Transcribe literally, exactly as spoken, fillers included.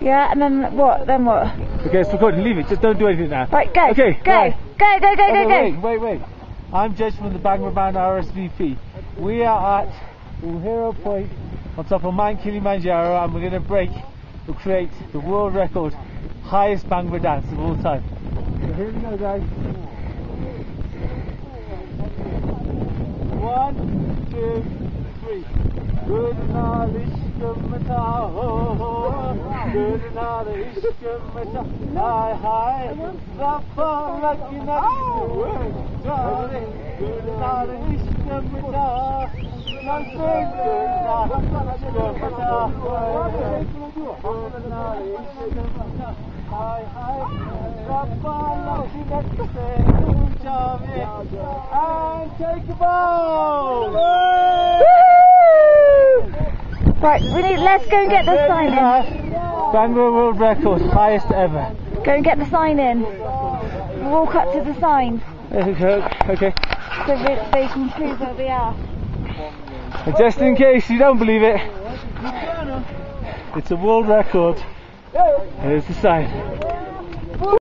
Yeah, and then what? Then what? Okay, it's recording. Leave it. Just don't do anything now. Right, go. Okay, go. Right. Go, go, go, oh, go, no, go. Wait, wait, wait. I'm Judge from the Bhangra R S V P. We are at Uhero Point on top of Mount Kilimanjaro, and we're going to break or create the world record highest Bhangra dance of all time. So here we go, guys. One, two, three. And take a bow! Right, we need, let's go and get the sign in. Bhangra world record, highest ever. Go and get the sign in. Walk up to the sign. Okay. okay. So they can prove where we are. And just in case you don't believe it, it's a world record. There's the sign.